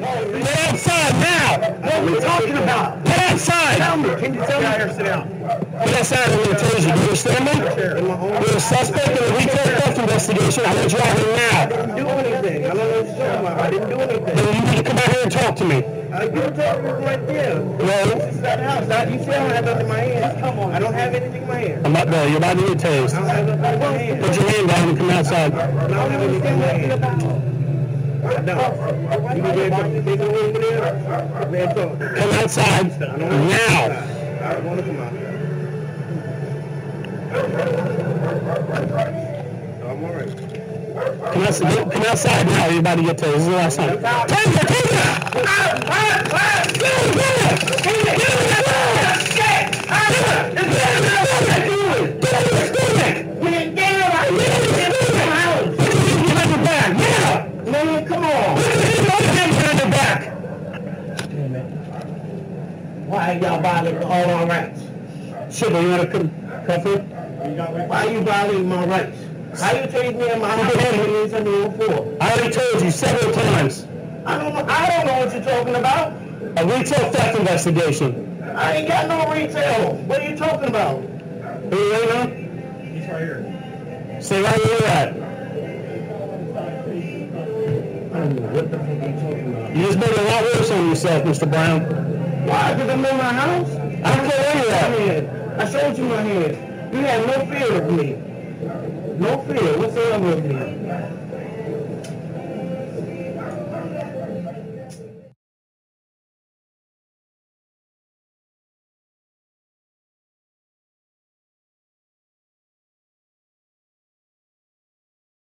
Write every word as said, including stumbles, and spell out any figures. Get outside now. What are we talking about? Get outside. Can you tell me here? Sit down. Get outside and tell you. You understand me? You're a suspect in a retail theft investigation. I want you out here now. I didn't do anything. I don't know what you're talking about. I didn't do anything. Then you need to come out here and talk to me. Uh, you're talking right there. No. This is that house. I, you see, I don't have nothing in my hands. Come on. I don't have anything in my hands. I'm not there. You're about to get tased. I don't have nothing in my hands. Put your hand down and come outside. I don't have anything in my hands. No. You can take it away over there. Come outside. Now. I don't want to come out here. I'm all right. Come outside, come outside now. You're about to get to this. This is the last time. Take it, take it. Get it, get it. Why y'all violating all our rights? Sugar, you want to come comfort? Why are you violating my rights? How you treating me and my rights under your floor? I already told you several times. I don't, I don't know what you're talking about. A retail theft investigation. I ain't got no retail. What are you talking about? Who are you right now? He's right here. Stay right where you're at. I don't know what the fuck you're talking about. You just made a lot worse on yourself, Mister Brown. Why? Because I'm in my house? I don't care where you're at. I showed you my hand. You had no fear of me. No fear whatsoever of me.